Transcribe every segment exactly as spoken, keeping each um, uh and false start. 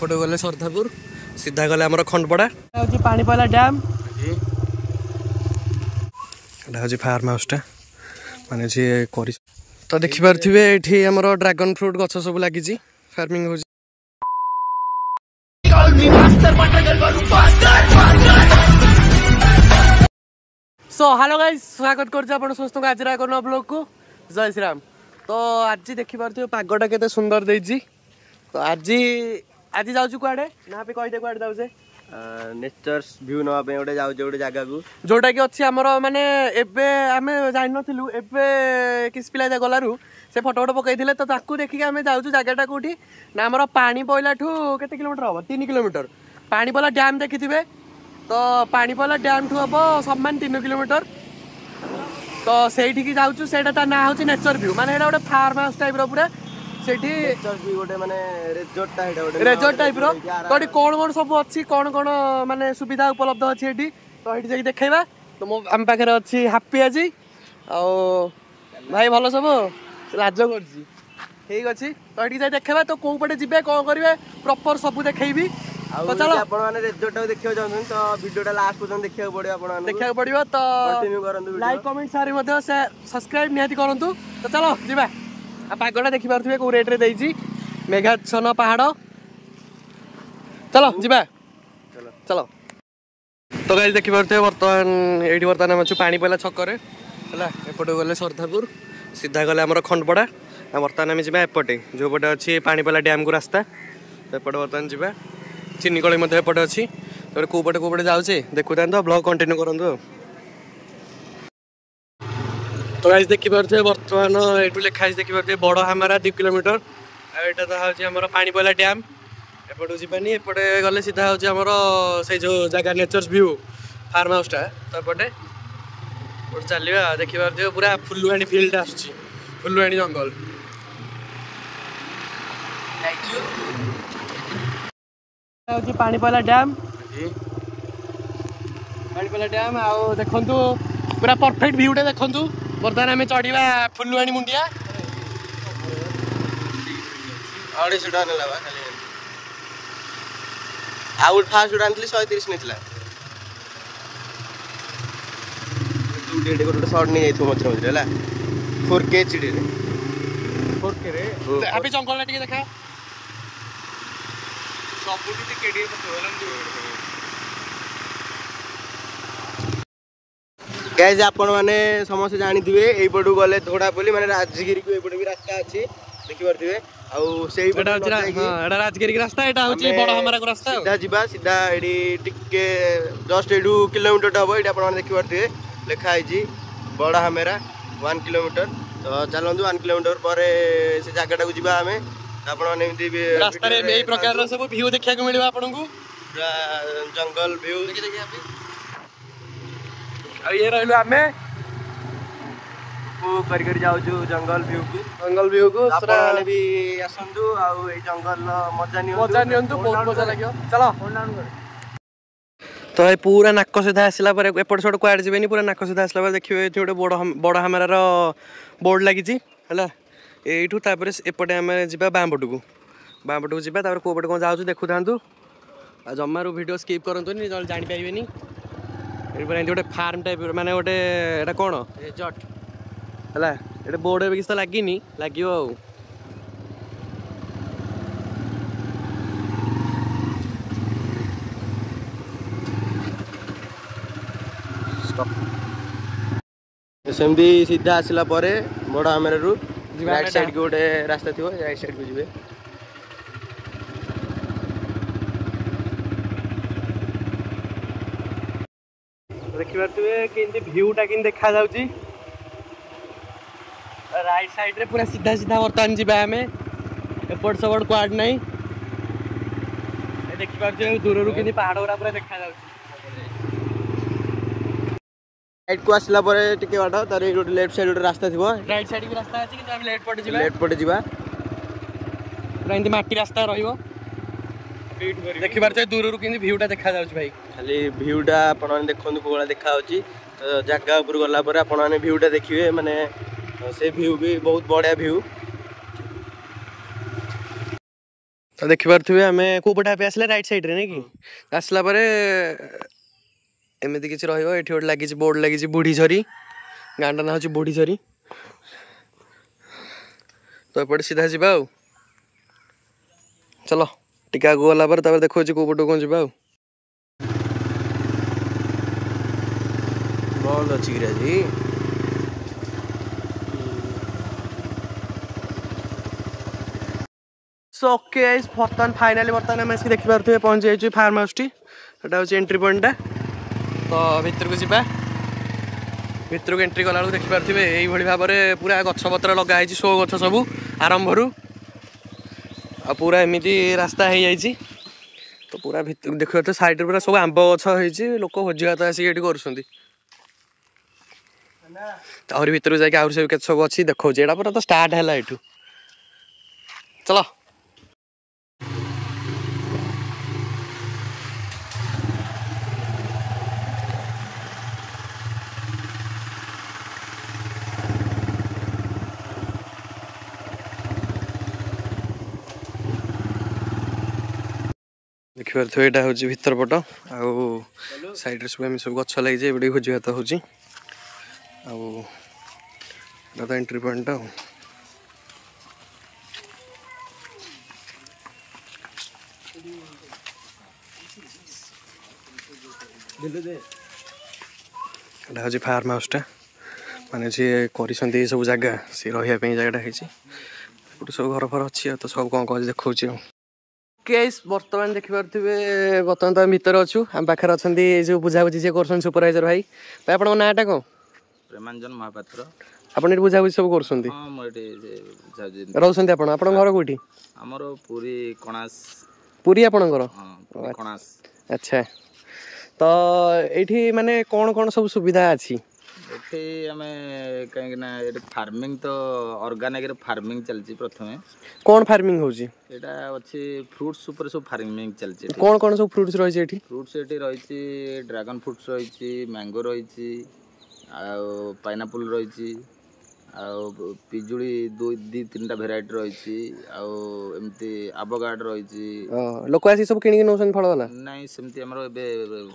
एपटे गले श्रद्धापुर सीधा गले आम खंडपड़ा पानीपला डैम हूँ फार्म हाउसटा मानने जी कर तो देखिपे ये आम ड्रागन फ्रूट गच सब लगी फार्मिंग हो सो हेलो गाइस स्वागत कर समस्त आज एक नया ब्लॉग को जय श्री राम। तो आज देखिपे पागटा के सुंदर देजी तो आज आज जाऊ कड़े ना पे कहीदे कड़े जाऊे नेचर्स व्यू ना गोटे जाऊ गोटे जगह को जोटा कि अच्छी आमर माने एबे आमे जानि नथिलु एबे किस पिला गलारू से फोटो फोटो पकईले तो ताकू देखिके आमे जाऊ जगटा कोठी ना आमर पानी पइला ठू केते किलोमीटर होबो तीन किलोमीटर पानीपला डैम देखिथिबे तो पानीपला डैम ठू होबो समान तीन किलोमीटर तो सेठी की जाउछु सेटा ता ना होची नेचर व्यू माने एटा गोटे फार्म हाउस टाइप रो पूरा सेठी नेचर व्यू गोटे माने रिजॉर्ट टाइप रो रिजॉर्ट टाइप रो तोडी कोन कोन सब अछि कोन कोन माने सुविधा उपलब्ध अछि एठी तो एठी जाई देखैबा तो मो हम पाखरे अछि हैप्पी आजी आ भाई भलो सब लाज करछि ठीक अछि तो एठी जाई देखैबा तो कोउ पटे जिबे कोन करबे प्रॉपर सब देखैबी तो चलो आपण माने रिजॉर्ट देखियो जाउन तो वीडियोटा लास्ट पर्यंत देखियो पडियो आपण माने देखियो पडियो तो कंटिन्यू करंतु लाइक कमेंट सारी मध्ये सब्सक्राइब निहाती करंतु तो चलो जिबा आ पागटा देखि पारथबे को रेट रे देइजी मेघाच्छन पहाड़ चलो जिबा चलो चलो तो गाइस देखि पारथबे वर्तमान एडी वर्तमान हम छु पानी पहिला छकरे हला एपटे गले श्रद्धापुर सीधा गले हमर खंडपड़ा आ वर्तमान हम जिबा एपटे जो पटे अछि पानी पहिला डैम को रास्ता तो एपटे वर्तमान जिबा चिन्नी गली मध्ये एपटे अछि तो को पटे को पटे जाउ छी देखुतान तो ब्लॉग कंटिन्यू करंदो। तो गाइस देखि पारथे वर्तमान एटू लेखा देखि पारथे बड़ हमारा दो किलोमीटर एटा तो हूँ आम पानीपला डैम एपटू जीवानी एपटे गले सीधा हूँ आमर से जो जगह नेचर्स व्यू फार्म हाउसटा तपटे गोटे चलवा देखि पारथे पूरा फुलवाणी फील्ड आसुची फुलवाणी जंगल हूँ पानीपला डैम पानीपला डैम आ देखु पूरा परफेक्ट व्यूटा देखु बर्तमान आम चढ़ा फुलवाणी मुंडिया आउट फास्ट उड़ानी शहे तीस नहीं गोटे सर्ट नहीं जाइए मझे मझे है फोर के चिड़ी फोर के अभी जंगल देखा सब गाइस आपण माने समस्त जानी दिबे एपटू गले धोड़ापल्ली माने राजगिरी को एपटू भी रास्ता अछि देखि परथिबे आ सेही बडा एडा राजगिरी के रास्ता एटा होछि बडा हमरा को रास्ता सीधा जीवा सीधा एडी टिके जस्ट एडू किलोमीटर होबो एटा आपण माने देखि परथिबे लेखा आइ जी बडा हमरा एक किलोमीटर तो चलंदु एक किलोमीटर परे से जगहटा को जीवा हमें आपण माने एमती रास्ता रे एही प्रकार रो सब व्यू देखिया को मिलबा आपण को जंगल व्यू देखि देखि आप ये रहलो आमे को कर कर जाऊ जो जंगल व्यू को जंगल व्यू को सरा ने भी आसंदु आ ए जंगल मजा नियो मजा नियंतु बहुत मजा लागियो चलो तो ए पूरा नाक सीधा आसला पर एपट सड क्वाड जेबेनी पूरा नाक सीधा आसला पर देखियो एथि गोटे बड बड हमरा रो बोर्ड लागि जी हला एठू तापर एपटे हमें जीवा बांबटू को बांबटू को जीवा तापर कोपट को जाऊ देखु थांतु आ जम्मारू वीडियो स्किप करंतु नि जानि पाइबेनी गोटे फार्म टाइप माने गोटे एटा कोन रिजॉर्ट हला एटा बोर्ड एबे किछता लागिनी लागियो आ स्टॉप सेमदी सीधा आसला परे बडा हमरु राइट साइड को गोटे रास्ता थियो राइट साइड को जिवे देखिए कि देखा जाउची राइट साइड रे पूरा सीधा सीधा वर्तमान जी आम एपट सबड़ क्वाड ना देखिए दूर रू कि पहाड़ गुरा पूरा देखा राइट को आसला टे बाट तार गोटे लेफ्ट साइड गोटे रास्ता थी राइट साइड भी रास्ता अच्छे कि लेफ्ट पटे लेफ्ट पटे जी पूरा एमती मटी रास्ता रही देखि पारे दूर रू कि भ्यूटा देखा जाउछ भाई खाली भ्यूटा आपण माने देखंतु कोला देखा होची तो जगह ऊपर गला पर आपण माने भ्यूटा देखिवे माने से भ्यू भी बहुत बढ़िया भ्यू देखिपे आम कौपटे आसले रईट सैड्रे ना कि आसला एमती किसी रही गोटे लगी बोर्ड लगी बुढ़ी झरी गाँव ना हूँ बुढ़ी झरी तो एपटे सीधा जावा चलो टीका आगे गलापर देखा कौपट कौन जावा बंद अच्छी जी सो ओके गाइस बर्तमान फाइनाली बर्तमान आम आसिक देखिपे पहुँच जाइए फार्म हाउस टी हूँ एंट्री पॉइंटा तो भितर को जावा भितर को एंट्री कला देखिपे ये भाव में पूरा गछपत्र लगाई शो गछ सबू आरंभर आ पूरा एमती रास्ता हो जाए तो पूरा भितर देखिए सैड्रे पूरा सब आंब गछ हो लोक भोजीभात आसिक ये कर आहरी भितर जाके आहरी सब सब अच्छी देखा ये पूरा तो स्टार्ट है यू चलो देखिए यहाँ हूँ भितर पट आउ सैड्रे सब सब गच लगे ये भोजी भात हो आदा एंट्री पॉइंट आ फार्म हाउस टा माने जी कर सब जगह सी रही जगह सब घर फर अच्छी तो सब कौन कौन देखा केस बर्तमान देखिपे बर्तमान तो आम भितर अच्छू आम पाखे अच्छा जो बुझाबुझी जी कर सुपरवाइजर भाई भाई आप नाटा कौन प्रेमांजन महापात्र आपन एट बुझा बुझी सब करसोंती हां म एट रहउसोंती आपन आपन घर कोठी हमरो पूरी कोणास पूरी आपन घर हां कोणास अच्छा तो एठी माने कोन कोन सब सुविधा अछि एठी हमें काहे ना एट फार्मिंग तो ऑर्गेनिक रे फार्मिंग चलछि प्रथमे कोन फार्मिंग होछि एटा अछि फ्रूट्स ऊपर सब फार्मिंग चलछि कोन कोन सब फ्रूट्स रहै छै एठी फ्रूट्स एठी रहै छै ड्रैगन फ्रूट्स रहै छै मैंगो रहै छै आ पाइनापल रही पिजुड़ी दो दी तीन टा भेराइट रही एमती आबोगाड रही लोक आसी सब किनी नौ फल वाला नहीं सेमती हमरो बे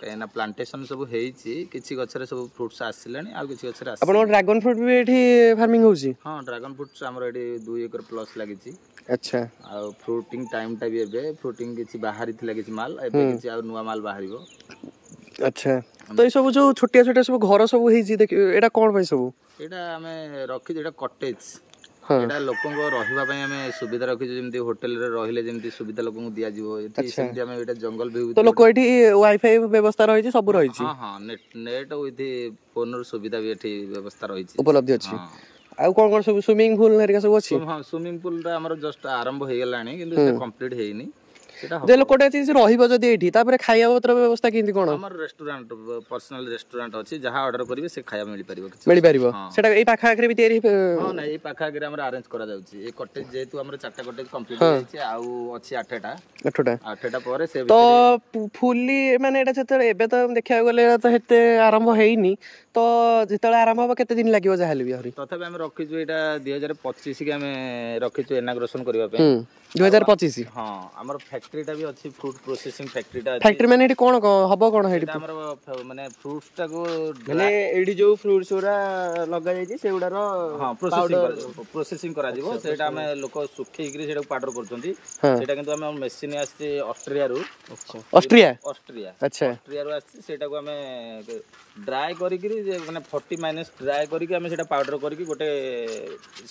कायना प्लांटेशन सब हेची किछि गछरे सब फ्रूट्स आसिलानी आ किछि गछरे आसी अपन ड्रैगन फ्रूट भी एठी फार्मिंग होची हां ड्रैगन फ्रूट्स हमरो एठी दो एकर प्लस लागिची अच्छा आ फ्रूटिंग टाइम टा भी एबे फ्रूटिंग किछि बाहरी थि लागिची माल एबे किछि आ नुवा माल बाहरिबो अच्छा तो ये सब जो छोटिया छोटिया सब घर सब हेजी देख एटा कोन भाई सब एटा हमें रखी एटा कॉटेज एटा लोकन को रहिबा पई हमें सुविधा रखी जेमती होटल रे रहिले जेमती सुविधा लोकन को दिया जीवो एती सेमती हमें एटा जंगल भी तो लोक एठी वाईफाई व्यवस्था रही छी सब रही छी हां हां नेट नेट ओथि फोन रो सुविधा भी एठी व्यवस्था रही छी उपलब्ध अछि आ कोन कोन सब स्विमिंग पूल नेरिका सब अछि हां स्विमिंग पूल ता हमर जस्ट आरंभ हे गेलानी किंतु से कंप्लीट हेइनी जे लोकटा चीज रहिबो जदी एठी तापर खाया पत्र व्यवस्था किंती कोन हमर रेस्टोरेंट पर्सनल रेस्टोरेंट अछि जहा ऑर्डर करिवे से खाया मिलि परिबो मिलि परिबो सेटा ए पाखा आकरे भी तयारी हां ना ए पाखा आकरे हमर अरेंज करा जाउची ए कॉटेज जेतु हमर चारटा कॉटेज कंप्लीट होईची आउ अछि आठटा आठटा आठटा परे से तो फुल्ली माने एटा जत एबे तो देखिया गेले तो हेते आरंभ हेइनी तो जेतले आरंभ होबा केते दिन लागिवो जाहले भी हरि तथापि हम रखिजु एटा दो हज़ार पच्चीस के हम रखिजु इनाग्रेशन करिवा पे दो हज़ार पच्चीस हां हमर फैक्ट्री टा भी अछि फ्रूट प्रोसेसिंग फैक्ट्री टा अछि फैक्ट्री माने एडी कोन हबो कोन हेडी हमर माने फ्रूट्स टा को माने एडी जो फ्रूट्स ओरा लगा जाय छी सेउडा रो हां प्रोसेसिंग प्रोसेसिंग करा जीवो सेटा हम लोक सुखी गिरि सेटा पाउडर करछोंती सेटा किंतु हम मशीन आस्ते ऑस्ट्रेलिया रो ऑस्ट्रेलिया ऑस्ट्रेलिया अच्छा ऑस्ट्रेलिया रो आस्ते सेटा को हम ड्राई करि गिरि माने चालीस माइनस ड्राई करि के हम सेटा पाउडर करि के गोटे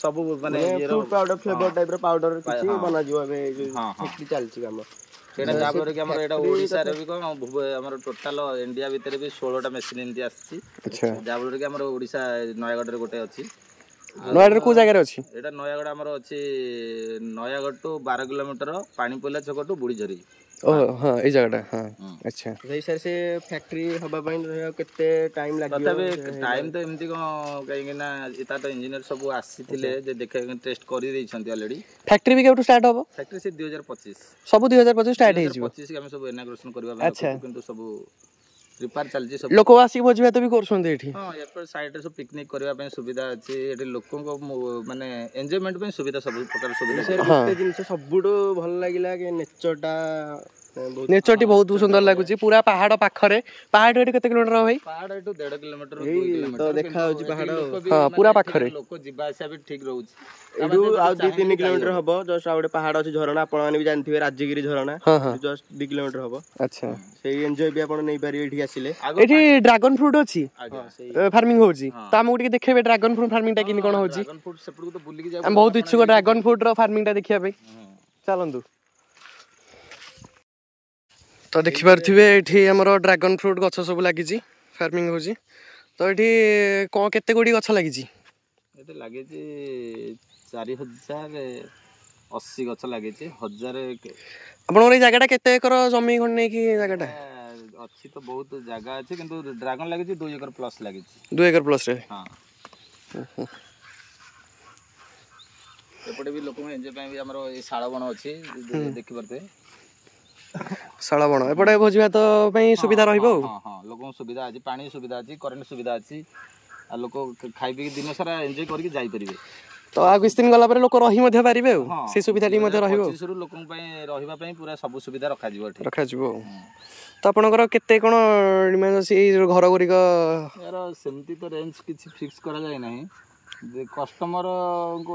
सब माने फ्रूट पाउडर फ्लेवर टाइप रो पाउडर किछि बना जीवो हम फैक्ट्री चलछि काम सेटा तापर के हमर एटा ओडिसा रे भी को हमर टोटल इंडिया भीतर भी सोलह टा मशीन इंडिया आछि अच्छा जाबल के हमर ओडिसा नयागढ़ रे गोटे आछि नयागढ़ को जगह रे आछि एटा नयागढ़ हमर आछि नयागढ़ टू बारह किलोमीटर पानीपोला छक टू बुढ़ीझरी ओ हां ए जगहटा हां अच्छा भाई सर से फैक्ट्री हबा बाइन रहया केते टाइम लागियो तबे टाइम तो एमती को कहिके ना इता तो इंजीनियर सब आसी थिले जे देखे टेस्ट करि दै छथि ऑलरेडी फैक्ट्री भी केउ स्टार्ट हबो फैक्ट्री से दो हज़ार पच्चीस सब दो हज़ार पच्चीस स्टार्ट हे जिवो दो हज़ार पच्चीस के हम सब इनाग्रेशन करबा बाकी किंतु सब प्रिपेयर चलजी सब लोक आसी भोज भात भी करसोंते एठी। हां ए पर साइड रे सब पिकनिक करबा पे सुविधा अछि एठी लोकन को माने एन्जॉयमेंट पे सुविधा सब प्रकार सुविधा से एते जिंस सबडो भल लागिला के नेचरटा नेचरटी बहुत सुंदर लागुची पूरा पहाड़ पाखरे। पहाड़ एठी कते किलोमीटर भाई? पहाड़ एठो डेढ़ किलोमीटर दो किलोमीटर तो देखा होची पहाड़। हां पूरा पाखरे लोक जीवा आसी भी ठीक रहउची एडू आ दो तीन किलोमीटर हबो जस्ट आउडे पहाड़ अछि झरना आपण माने भी जानथिबे राजगिरी झरना जस्ट दो किलोमीटर हबो। अच्छा सेही एन्जॉय भी आपण नै पारि एठी आसीले। एठी ड्रैगन फ्रूट अछि फार्मिंग होउची त हम उठि के देखबे ड्रैगन फ्रूट फार्मिंग टा किनि कोन होउची। ड्रैगन फ्रूट सेपड़ को बुल्ली के जाउ हम बहुत इच्छुक ड्रैगन फ्रूट रो फार्मिंग टा देखिया भाई चलंतु। तो देखि पारथिबे एठी हमरो ड्रैगन फ्रूट गछ सब लागी जी फार्मिंग होउची। तो एठी को केते गोडी गछ लागी जी? एते लागे जे चार हजार अस्सी गछ लागे जे हजार। आपन रे जागाटा केते एकर जमी खण नै कि जागाटा अछि? तो बहुत जागा अछि किंतु ड्रैगन लागे जे दो एकर प्लस लागे जे दो एकर प्लस रे। हां एपटे भी लोक में एन्जॉय पय भी हमरो ए साला बण अछि देखि परते साला बण एपटे भोजी भात पय सुविधा रहइबो। हां हां लोकन सुविधा अछि पानी सुविधा अछि करंट सुविधा अछि आ लोक खाइबे दिन सारा एन्जॉय करके जाई परिबे। तो आ किस्तिन गला पर लोक रही मध्य परिबे से सुविधा ली मध्य रहिबो पच्चीस रु लोकन पय रहिबा पय पूरा सब सुविधा रखा जीवो ठीक रखा जीवो। तो आपनकर केते कोन डिमांड अछि ए घर गोरिक यार सेमती? तो रेंज किछि फिक्स करा जाय नाही जे कस्टमर को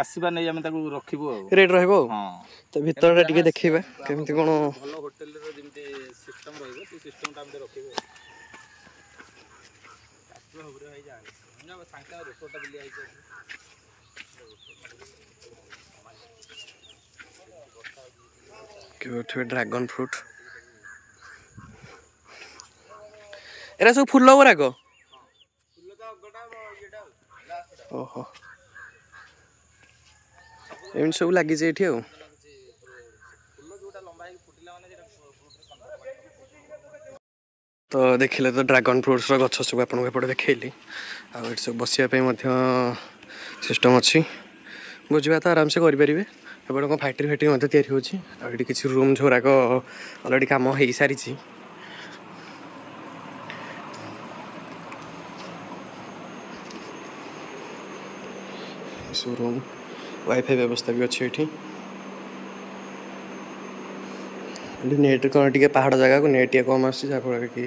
आसीबा नै हम ताको रखिबो रेट रहबो। हां तो भीतर टिके देखिबे केमति कोन भलो होटल रे जेमति सिस्टम रहबो से सिस्टम टा हम रखिबो आस्रो होबरे होय जाय ना सांका रिसोर्ट बिली आइ छै। क्यूट ड्रैगन फ्रूट एरा सब फूल वरा को फूल का गडा येडा ओहो एम सब लागी जे एठी आ फूल जोटा लंबा हे फुटिला माने जे फ्रूट। तो देखिले तो ड्रैगन फ्रूट्स रो गछ सब आपन को देखैली आ एट सब बसिया पे मध्य सिस्टम अछि बुझबा त आराम से करि परिबे। एबड को फैक्ट्री फैक्ट्री मध्य तयार होछि आ एठी किछि रूम झोरा को ऑलरेडी काम हेई सारी छी। शोरूम वाईफाई व्यवस्था भी अच्छी एठी नेट कौन टे पहाड़ जगह को नेट टे कम आसी जाफर कि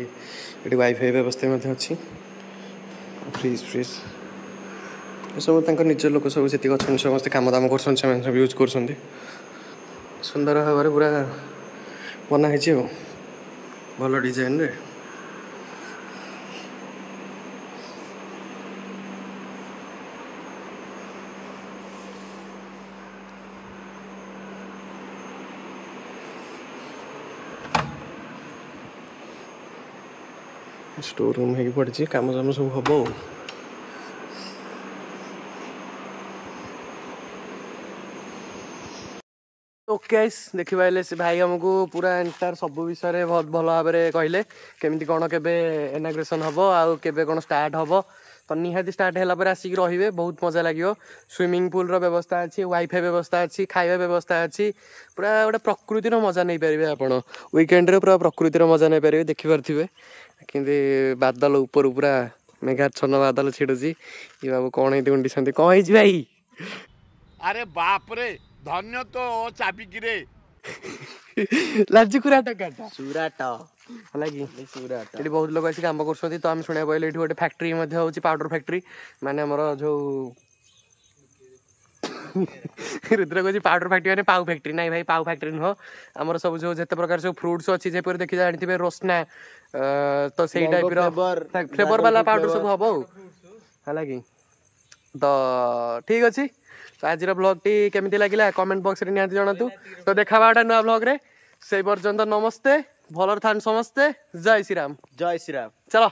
एठी वाईफाई व्यवस्था मध्ये अछि। फ्रिज फ्रिज ए सब तंकर निज लोक सब सेति गछन समस्त काम दाम करसन समान सब यूज करसन सुंदर हवारे पूरा बना हे छै भलो डिजाइन रे। स्टोर रूम है पड़ी कम साम सब हम ओके देखिए से भाई हमको पूरा एंटायर सब विषय में बहुत भल भाव में कहले केमी कौन के इनाग्रेसन हम आबे स्टार्ट हम। तो निहाती स्टार्ट होगापर आसिक रे बहुत मजा लगे स्विमिंग पूल रो व्यवस्था अच्छी वाईफाई व्यवस्था अच्छी खाଇବା व्यवस्था अच्छी पूरा गोटे प्रकृति मजा नहीं पारे आप वीकेंड रे पूरा प्रकृति मजा नहीं पारे देखिपे कि बादल ऊपर पूरा मेघाच्छन्न बादल छिड़ुची ये बाबू कौन है गुंडी कौन भाई अरे बाप रे धन्य तो चाबिकी रे लाजु कुरा टकाटा सुराटा होला कि सुराटा एडी बहुत लोग आसी काम करसोती। तो हम सुने पहिले एठी गोटे फैक्ट्री मध्ये होची पाउडर फैक्ट्री माने हमर जो रुद्र कोची पाउडर फैक्ट्री माने पाउ फैक्ट्री नाही भाई पाउ फैक्ट्री न हो हमर सब जो जते प्रकार से फ्रूट्स अछि जे पर देखि जानथिबे रोसना तो सेही टाइप रो फ्लेवर वाला पाउडर सब हबो होला कि। तो ठीक अछि तो आज ब्लॉग टी केमिति लागिला कमेंट बॉक्स रे निहाती जणातु। तो देखाबाटा नया ब्लॉग रे से पर्यंत नमस्ते भलर थान समस्ते जय श्री राम जय श्री राम चलो।